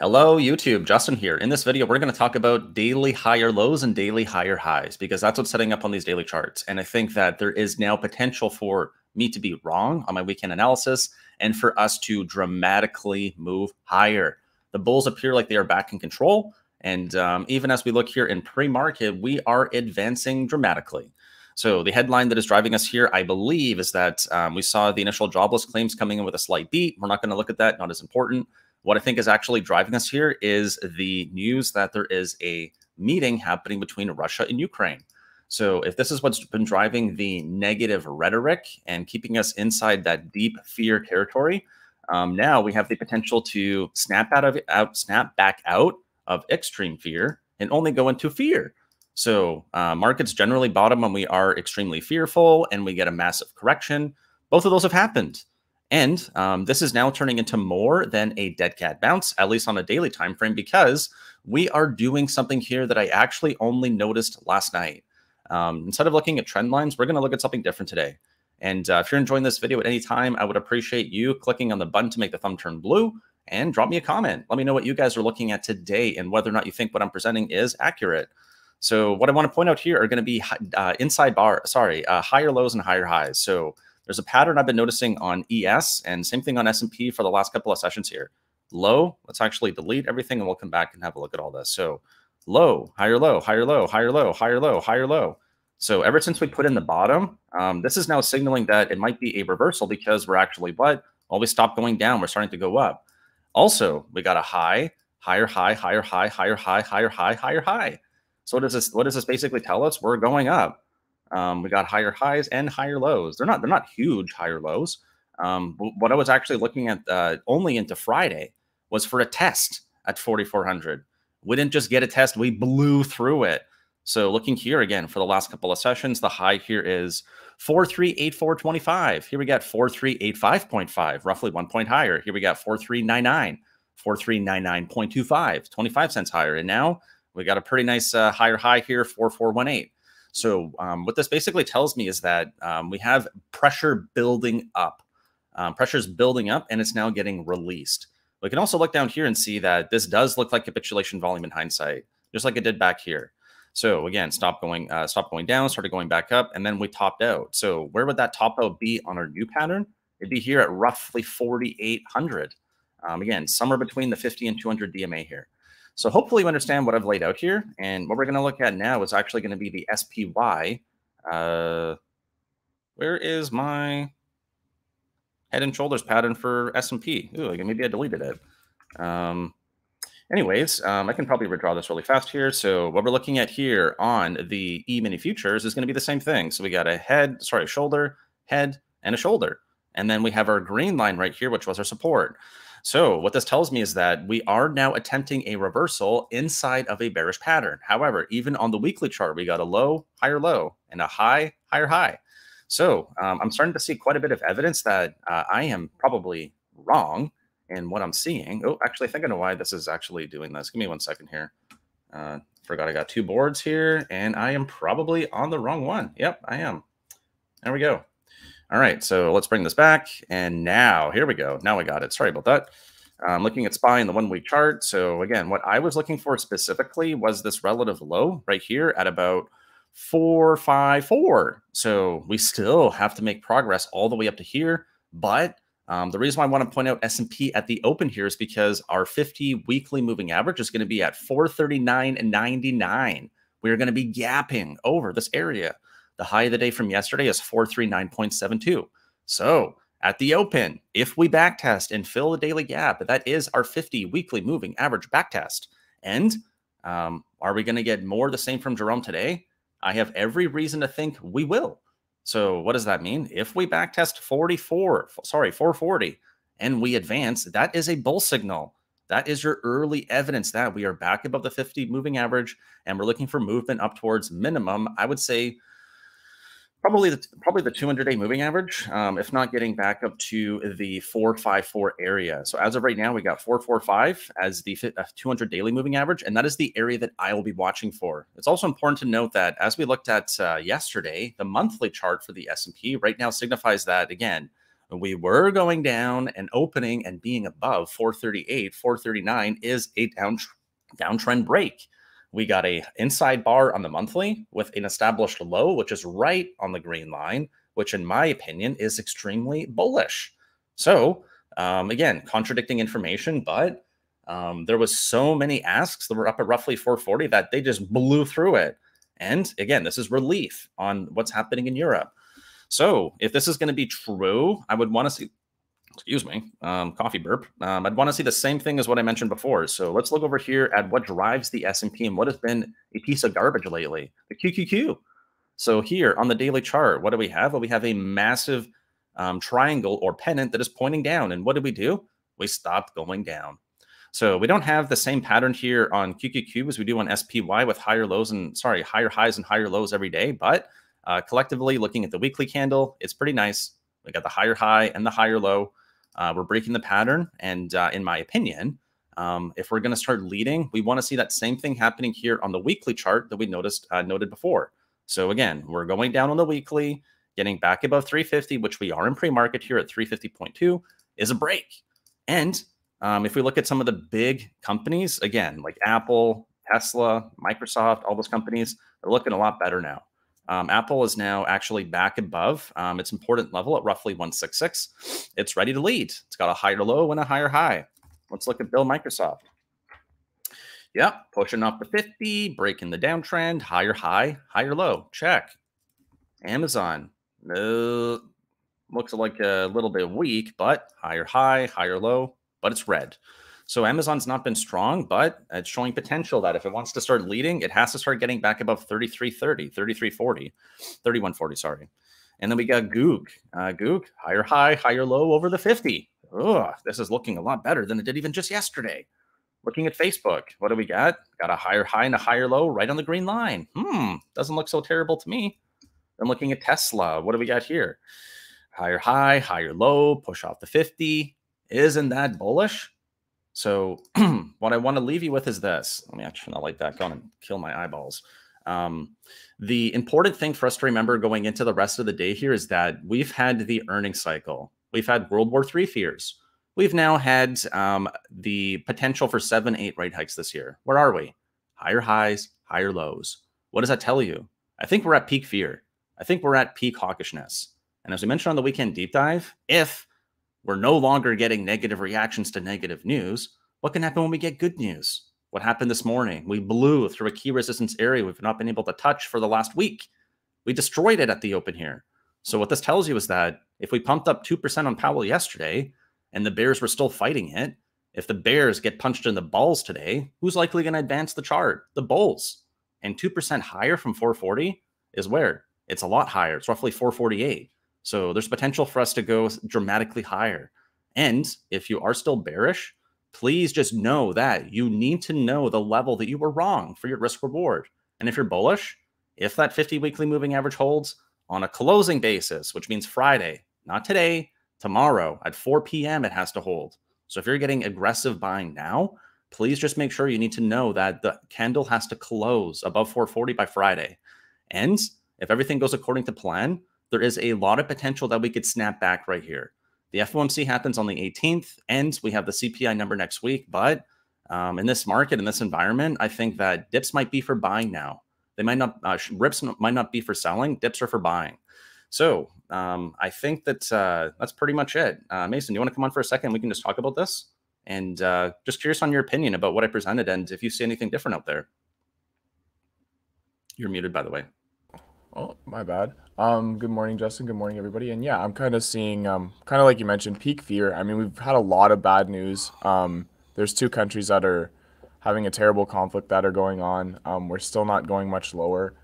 Hello, YouTube. Justin here. In this video, we're going to talk about daily higher lows and daily higher highs, because that's what's setting up on these daily charts. And I think that there is now potential for me to be wrong on my weekend analysis and for us to dramatically move higher. The bulls appear like they are back in control. And even as we look here in pre-market, we are advancing dramatically. So the headline that is driving us here, I believe, is that we saw the initial jobless claims coming in with a slight beat. We're not going to look at that. Not as important. What I think is actually driving us here is the news that there is a meeting happening between Russia and Ukraine. So if this is what's been driving the negative rhetoric and keeping us inside that deep fear territory, now we have the potential to snap back out of extreme fear and only go into fear. So markets generally bottom when we are extremely fearful and we get a massive correction. Both of those have happened. And this is now turning into more than a dead cat bounce, at least on a daily time frame, because we are doing something here that I actually only noticed last night. Instead of looking at trend lines, we're going to look at something different today. And if you're enjoying this video at any time, I would appreciate you clicking on the button to make the thumb turn blue and drop me a comment. Let me know what you guys are looking at today and whether or not you think what I'm presenting is accurate. So what I want to point out here are going to be higher lows and higher highs. So there's a pattern I've been noticing on ES and same thing on S&P for the last couple of sessions here. Low, let's actually delete everything and we'll come back and have a look at all this. So low, higher low, higher low, higher low, higher low, higher low. So ever since we put in the bottom, this is now signaling that it might be a reversal because we're actually what? Well, we stopped going down. We're starting to go up. Also, we got a high, higher high, higher high, higher high, higher high, higher high. So what does this basically tell us? We're going up. We got higher highs and higher lows. They're not huge higher lows. What I was actually looking at only into Friday was for a test at 4,400. We didn't just get a test. We blew through it. So looking here again for the last couple of sessions, the high here is 4,384.25. Here we got 4,385.5, roughly 1 point higher. Here we got 4,399, 4,399.25, 25 cents higher. And now we got a pretty nice higher high here, 4,418. So what this basically tells me is that we have pressure building up. Pressure's building up, and it's now getting released. We can also look down here and see that this does look like capitulation volume in hindsight, just like it did back here. So again, stop going down, started going back up, and then we topped out. So where would that top out be on our new pattern? It'd be here at roughly 4,800. Again, somewhere between the 50 and 200 DMA here. So hopefully you understand what I've laid out here. And what we're going to look at now is actually going to be the SPY. Where is my head and shoulders pattern for S&P? Ooh, maybe I deleted it. Anyways, I can probably redraw this really fast here. So what we're looking at here on the E-mini futures is going to be the same thing. So we got a head, sorry, shoulder, head, and a shoulder. And then we have our green line right here, which was our support. So what this tells me is that we are now attempting a reversal inside of a bearish pattern. However, even on the weekly chart, we got a low, higher low, and a high, higher high. So I'm starting to see quite a bit of evidence that I am probably wrong in what I'm seeing. Oh, actually, I think I know why this is actually doing this. Give me 1 second here. Forgot I got two boards here, and I am probably on the wrong one. Yep, I am. There we go. All right, so let's bring this back. And now, here we go. Now I got it. Sorry about that. I'm looking at SPY in the 1 week chart. So again, what I was looking for specifically was this relative low right here at about 454. So we still have to make progress all the way up to here. But the reason why I want to point out S&P at the open here is because our 50 weekly moving average is going to be at 439.99. We're going to be gapping over this area. The high of the day from yesterday is 439.72. So at the open, if we backtest and fill the daily gap, that is our 50 weekly moving average backtest. And are we going to get more of the same from Jerome today? I have every reason to think we will. So what does that mean? If we backtest 440 and we advance, that is a bull signal. That is your early evidence that we are back above the 50 moving average and we're looking for movement up towards minimum, I would say, probably the 200-day moving average, if not getting back up to the 454 area. So as of right now, we got 445 as the 200 daily moving average, and that is the area that I will be watching for. It's also important to note that as we looked at yesterday, the monthly chart for the S&P right now signifies that, again, we were going down and opening and being above 438, 439 is a downtrend break. We got a inside bar on the monthly with an established low, which is right on the green line, which in my opinion is extremely bullish. So again, contradicting information, but there was so many asks that were up at roughly 440 that they just blew through it. And again, this is relief on what's happening in Europe. So if this is going to be true, I would want to see, excuse me, coffee burp. I'd want to see the same thing as what I mentioned before. So let's look over here at what drives the S&P and what has been a piece of garbage lately, the QQQ. So here on the daily chart, what do we have? Well, we have a massive triangle or pennant that is pointing down. And what did we do? We stopped going down. So we don't have the same pattern here on QQQ as we do on SPY with higher lows and, sorry, higher highs and higher lows every day. But collectively, looking at the weekly candle, it's pretty nice. We got the higher high and the higher low. We're breaking the pattern. And in my opinion, if we're going to start leading, we want to see that same thing happening here on the weekly chart that we noted before. So again, we're going down on the weekly, getting back above 350, which we are in pre-market here at 350.2 is a break. And if we look at some of the big companies, again, like Apple, Tesla, Microsoft, all those companies, they're looking a lot better now. Apple is now actually back above its important level at roughly 166. It's ready to lead. It's got a higher low and a higher high. Let's look at Microsoft. Yep, pushing up to 50, breaking the downtrend, higher high, higher low. Check. Amazon. No, looks like a little bit weak, but higher high, higher low. But it's red. So Amazon's not been strong, but it's showing potential that if it wants to start leading, it has to start getting back above 33.30, 33.40, 31.40, sorry. And then we got Goog. Goog, higher high, higher low over the 50. Oh, this is looking a lot better than it did even just yesterday. Looking at Facebook, what do we got? Got a higher high and a higher low right on the green line. Doesn't look so terrible to me. Then looking at Tesla, what do we got here? Higher high, higher low, push off the 50. Isn't that bullish? So what I want to leave you with is this. Let me actually not light that on and kill my eyeballs. The important thing for us to remember going into the rest of the day here is that we've had the earnings cycle. We've had World War III fears. We've now had the potential for 7, 8 rate hikes this year. Where are we? Higher highs, higher lows. What does that tell you? I think we're at peak fear. I think we're at peak hawkishness. And as we mentioned on the weekend deep dive, if we're no longer getting negative reactions to negative news, what can happen when we get good news? What happened this morning? We blew through a key resistance area we've not been able to touch for the last week. We destroyed it at the open here. So what this tells you is that if we pumped up 2% on Powell yesterday and the bears were still fighting it, if the bears get punched in the balls today, who's likely going to advance the chart? The bulls. And 2% higher from 440 is where? It's a lot higher. It's roughly 448. So there's potential for us to go dramatically higher. And if you are still bearish, please just know that you need to know the level that you were wrong for your risk reward. And if you're bullish, if that 50 weekly moving average holds on a closing basis, which means Friday, not today, tomorrow at 4 p.m. it has to hold. So if you're getting aggressive buying now, please just make sure you need to know that the candle has to close above 440 by Friday. And if everything goes according to plan, there is a lot of potential that we could snap back right here. The FOMC happens on the 18th, and we have the CPI number next week. But in this market, in this environment, I think that dips might be for buying now. They might not, rips might not be for selling. Dips are for buying. So I think that that's pretty much it. Mason, you want to come on for a second? We can just talk about this. And just curious on your opinion about what I presented and if you see anything different out there. You're muted, by the way. Oh, my bad. Good morning, Justin. Good morning, everybody. And yeah, I'm kind of seeing, kind of like you mentioned, peak fear. I mean, we've had a lot of bad news. There's two countries that are having a terrible conflict that are going on. We're still not going much lower.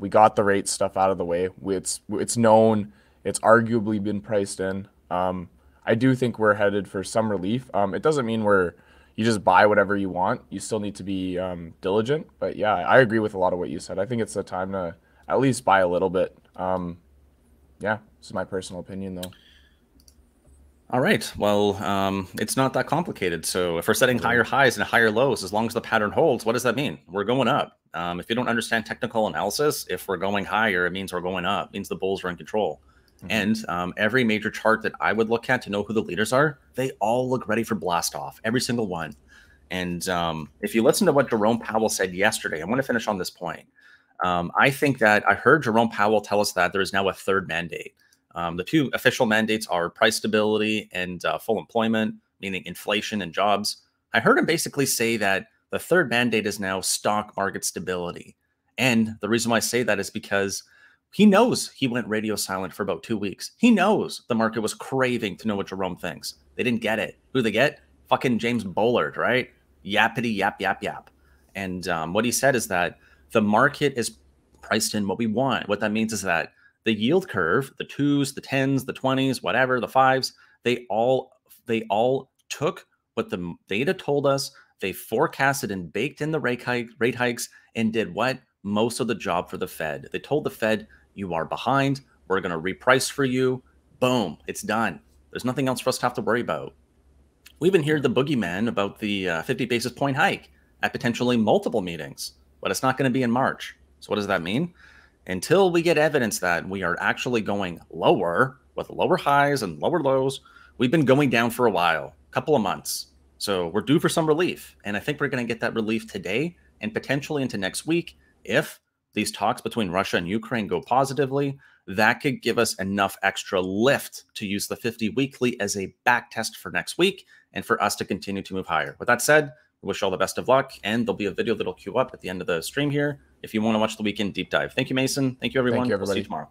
We got the rate stuff out of the way. It's known. It's arguably been priced in. I do think we're headed for some relief. It doesn't mean you just buy whatever you want. You still need to be diligent. But yeah, I agree with a lot of what you said. I think it's the time to at least buy a little bit. Yeah, this is my personal opinion though. All right, well, it's not that complicated. So if we're setting higher highs and higher lows, as long as the pattern holds, what does that mean? We're going up. If you don't understand technical analysis, if we're going higher, it means we're going up. It means the bulls are in control. Mm-hmm. And every major chart that I would look at to know who the leaders are, they all look ready for blast off, every single one. And if you listen to what Jerome Powell said yesterday, I want to finish on this point. I think that I heard Jerome Powell tell us that there is now a third mandate. The two official mandates are price stability and full employment, meaning inflation and jobs. I heard him basically say that the third mandate is now stock market stability. And the reason why I say that is because he knows he went radio silent for about 2 weeks. He knows the market was craving to know what Jerome thinks. They didn't get it. Who they get? Fucking James Bullard, right? Yappity, yap, yap, yap. And what he said is that the market is priced in what we want. What that means is that the yield curve, the 2s, the 10s, the 20s, whatever, the 5s, they all took what the data told us. They forecasted and baked in the rate hikes and did what? Most of the job for the Fed. They told the Fed, you are behind. We're going to reprice for you. Boom. It's done. There's nothing else for us to have to worry about. We even heard the boogeyman about the 50 basis point hike at potentially multiple meetings, but it's not going to be in March. So what does that mean? Until we get evidence that we are actually going lower with lower highs and lower lows, we've been going down for a while, a couple of months. So we're due for some relief. And I think we're going to get that relief today and potentially into next week. If these talks between Russia and Ukraine go positively, that could give us enough extra lift to use the 50 weekly as a back test for next week and for us to continue to move higher. With that said, I wish you all the best of luck, and there'll be a video that'll queue up at the end of the stream here if you want to watch the weekend deep dive. Thank you, Mason. Thank you, everyone. Thank you, everybody. We'll see you tomorrow.